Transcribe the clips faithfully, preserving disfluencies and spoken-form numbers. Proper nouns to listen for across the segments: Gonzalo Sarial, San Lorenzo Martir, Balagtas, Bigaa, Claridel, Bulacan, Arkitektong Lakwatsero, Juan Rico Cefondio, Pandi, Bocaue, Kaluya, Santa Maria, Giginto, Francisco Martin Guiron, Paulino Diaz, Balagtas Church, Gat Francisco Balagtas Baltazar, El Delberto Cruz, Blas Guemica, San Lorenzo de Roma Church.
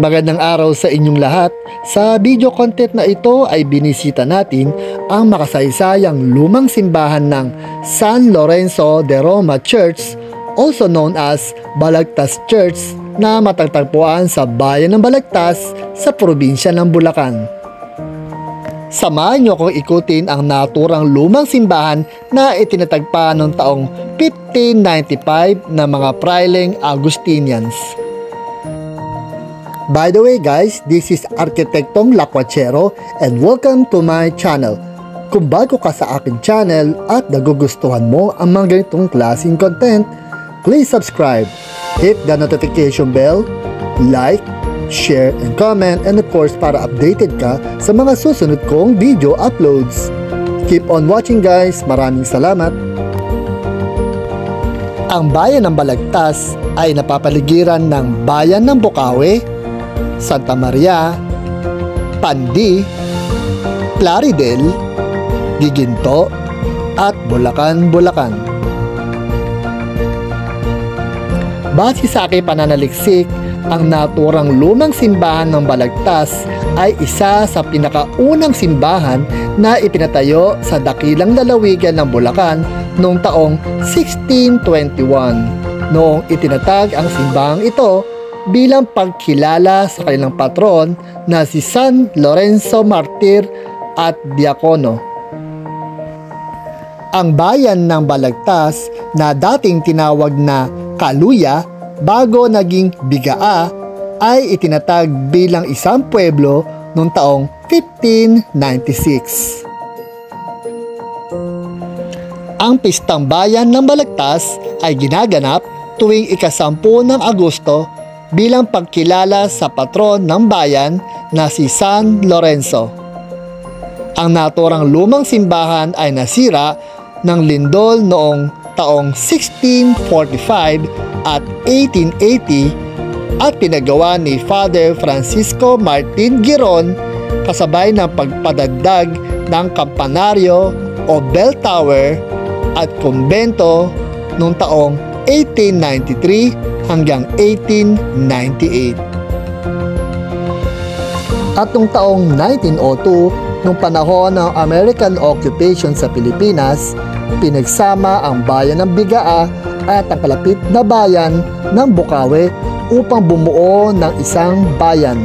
Magandang araw sa inyong lahat. Sa video content na ito ay binisita natin ang makasaysayang lumang simbahan ng San Lorenzo de Roma Church, also known as Balagtas Church, na matatagpuan sa bayan ng Balagtas sa probinsya ng Bulacan. Samahan niyo kong ikutin ang naturang lumang simbahan na itinatagpa noong taong fifteen ninety-five ng mga praileng Agustinians. By the way guys, this is Arkitektong Lakwatsero and welcome to my channel. Kung bago ka sa aking channel at nagugustuhan mo ang mga ganitong klaseng content, please subscribe, hit the notification bell, like, share, and comment, and of course para updated ka sa mga susunod kong video uploads. Keep on watching guys, maraming salamat! Ang bayan ng Balagtas ay napapaligiran ng bayan ng Bocaue, Santa Maria, Pandi, Claridel, Giginto, at Bulacan, Bulacan. Base sa aking pananaliksik, ang naturang lumang simbahan ng Balagtas ay isa sa pinakaunang simbahan na ipinatayo sa dakilang lalawigan ng Bulacan noong taong sixteen twenty-one, noong itinatag ang simbahang ito bilang pagkilala sa kanilang patron na si San Lorenzo Martir at Diakono. Ang bayan ng Balagtas na dating tinawag na Kaluya bago naging Bigaa ay itinatag bilang isang pueblo noong taong fifteen ninety-six. Ang pistang bayan ng Balagtas ay ginaganap tuwing ikasampu ng Agosto bilang pagkilala sa patron ng bayan na si San Lorenzo. Ang naturang lumang simbahan ay nasira ng lindol noong taong sixteen forty-five at eighteen eighty at pinagawa ni Father Francisco Martin Guiron kasabay ng pagpadagdag ng kampanaryo o bell tower at kumbento noong taong eighteen ninety-three hanggang eighteen ninety-eight. At noong taong nineteen oh two, noong panahon ng American occupation sa Pilipinas, pinagsama ang bayan ng Bigaa at ang kalapit na bayan ng Bocaue upang bumuo ng isang bayan.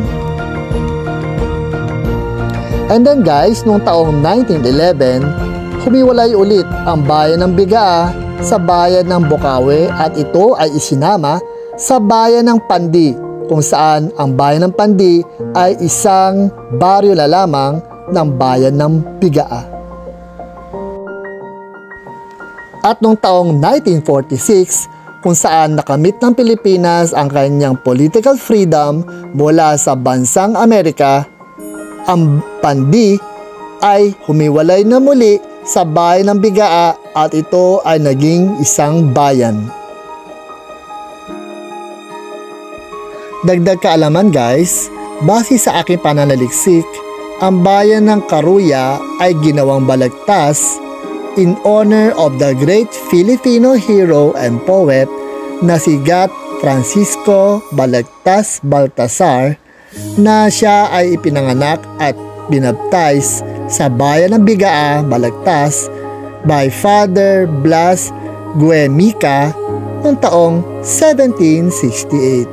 And then guys, noong taong nineteen eleven, humiwalay ulit ang bayan ng Bigaa sa bayan ng Bocaue at ito ay isinama sa bayan ng Pandi, kung saan ang bayan ng Pandi ay isang baryo na lamang ng bayan ng Bigaa. At noong taong nineteen forty-six, kung saan nakamit ng Pilipinas ang kanyang political freedom mula sa bansang Amerika, ang Pandi ay humiwalay na muli sa bayan ng Bigaa at ito ay naging isang bayan. Dagdag kaalaman guys, base sa aking pananaliksik, ang bayan ng Kaluya ay ginawang Balagtas in honor of the great Filipino hero and poet na si Gat Francisco Balagtas Baltazar, na siya ay ipinanganak at binaptize sa bayan ng Bigaa, Balagtas by Father Blas Guemica noong taong seventeen sixty-eight.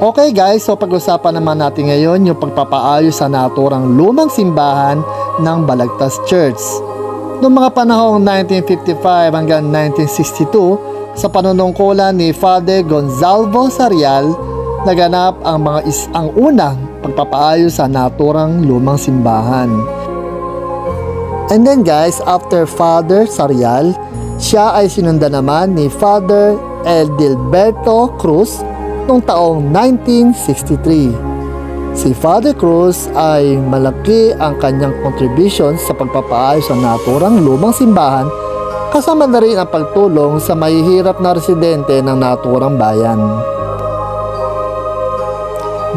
Okay guys, so pag-usapan naman natin ngayon yung pagpapaayos sa naturang lumang simbahan ng Balagtas Church. Noong mga panahong nineteen fifty-five hanggang nineteen sixty-two, sa panunungkulan ni Father Gonzalo Sarial, naganap ang mga is ang unang pagpapaayos sa naturang lumang simbahan. And then guys, after Father Sarial, siya ay sinundan naman ni Father El Delberto Cruz noong taong nineteen sixty-three. Si Father Cruz ay malaki ang kanyang contribution sa pagpapaayos sa naturang lumang simbahan, kasama na rin ang pagtulong sa mahihirap na residente ng naturang bayan.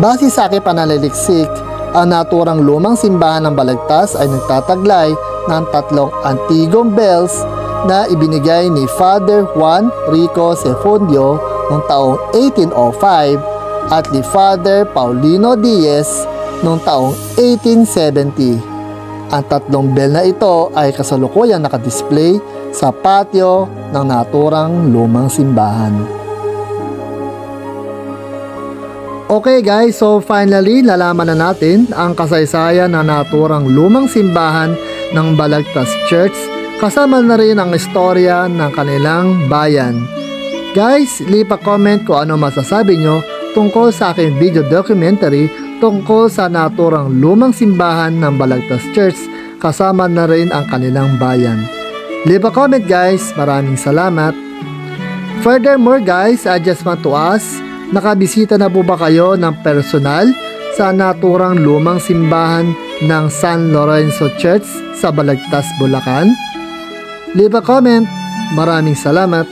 Base sa aking pananaliksik, ang naturang lumang simbahan ng Balagtas ay nagtataglay ng tatlong antigong bells na ibinigay ni Father Juan Rico Cefondio noong taong eighteen oh five at ni Father Paulino Diaz noong taong eighteen seventy. Ang tatlong bell na ito ay kasalukuyang nakadisplay sa patio ng naturang lumang simbahan. Okay guys, so finally nalaman na natin ang kasaysayan na naturang lumang simbahan ng Balagtas Church, kasama na rin ang istorya ng kanilang bayan. Guys, lipa-comment kung ano masasabi nyo tungkol sa aking video documentary tungkol sa naturang lumang simbahan ng Balagtas Church, kasama na rin ang kanilang bayan. Lipa-comment guys, maraming salamat. Furthermore guys, I just want to ask, nakabisita na po ba kayo ng personal sa naturang lumang simbahan ng San Lorenzo Church sa Balagtas, Bulacan? Leave a comment. Maraming salamat.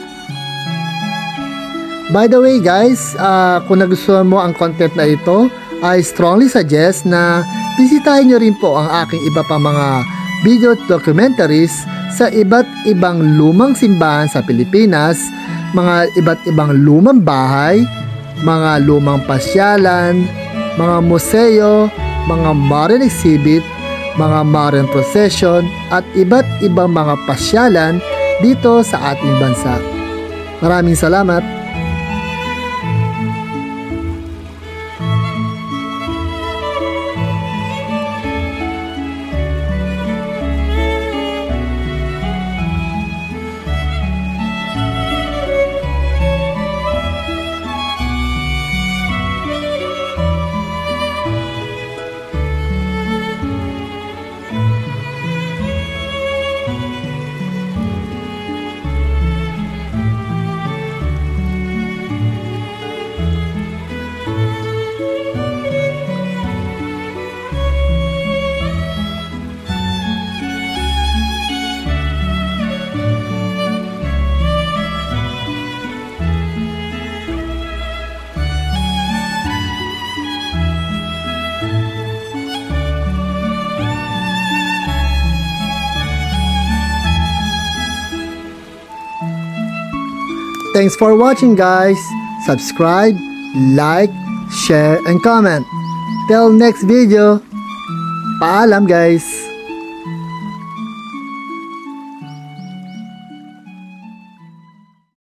By the way guys, uh, kung nagustuhan mo ang content na ito, I strongly suggest na bisitahin nyo rin po ang aking iba pa mga video documentaries sa iba't ibang lumang simbahan sa Pilipinas, mga iba't ibang lumang bahay, mga lumang pasyalan, mga museo, mga modern exhibit, mga modern procession at iba't ibang mga pasyalan dito sa ating bansa. Maraming salamat! Thanks for watching guys. Subscribe, like, share, and comment. Till next video. Paalam guys.